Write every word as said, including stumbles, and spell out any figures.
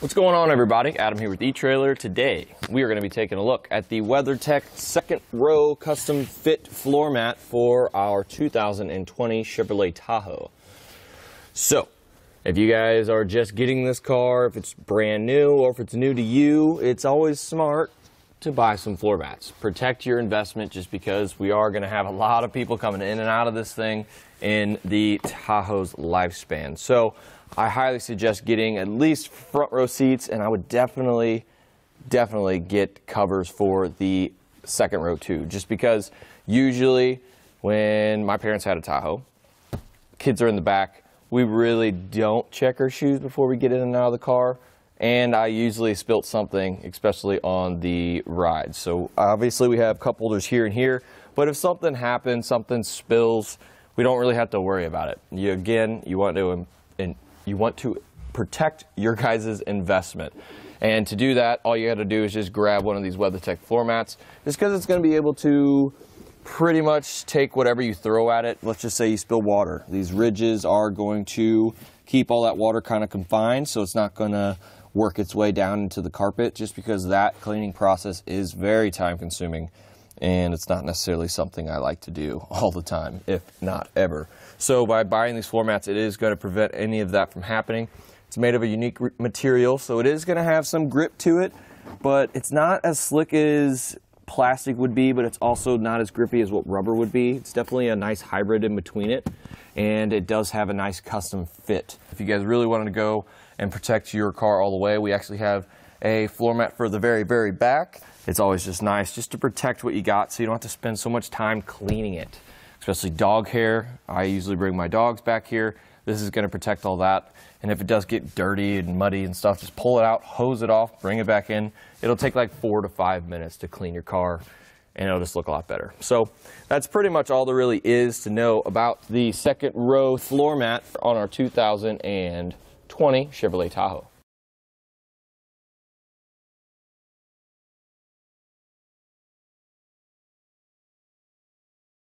What's going on, everybody? Adam here with eTrailer. Today we are going to be taking a look at the WeatherTech second row custom fit floor mat for our two thousand twenty Chevrolet Tahoe. So if you guys are just getting this car, if it's brand new or if it's new to you, it's always smart to buy some floor mats. Protect your investment, just because we are going to have a lot of people coming in and out of this thing in the Tahoe's lifespan. So I highly suggest getting at least front row seats, and I would definitely, definitely get covers for the second row too, just because usually when my parents had a Tahoe, kids are in the back, we really don't check our shoes before we get in and out of the car, and I usually spilt something, especially on the ride. So obviously we have cup holders here and here, but if something happens, something spills, we don't really have to worry about it. You, again, you want to and you want to protect your guys' investment. And to do that, all you got to do is just grab one of these WeatherTech floor mats, just because it's going to be able to pretty much take whatever you throw at it. Let's just say you spill water. These ridges are going to keep all that water kind of confined, so it's not going to work its way down into the carpet, just because that cleaning process is very time consuming, and it's not necessarily something I like to do all the time, if not ever. So by buying these floor mats, it is going to prevent any of that from happening. It's made of a unique material, so it is going to have some grip to it, but it's not as slick as plastic would be, but it's also not as grippy as what rubber would be. It's definitely a nice hybrid in between it, and it does have a nice custom fit. If you guys really wanted to go and protect your car all the way, we actually have a floor mat for the very, very back. It's always just nice just to protect what you got, so you don't have to spend so much time cleaning it, especially dog hair. I usually bring my dogs back here. This is going to protect all that. And if it does get dirty and muddy and stuff, just pull it out, hose it off, bring it back in. It'll take like four to five minutes to clean your car, and it'll just look a lot better. So that's pretty much all there really is to know about the second row floor mat on our two thousand twenty Chevrolet Tahoe.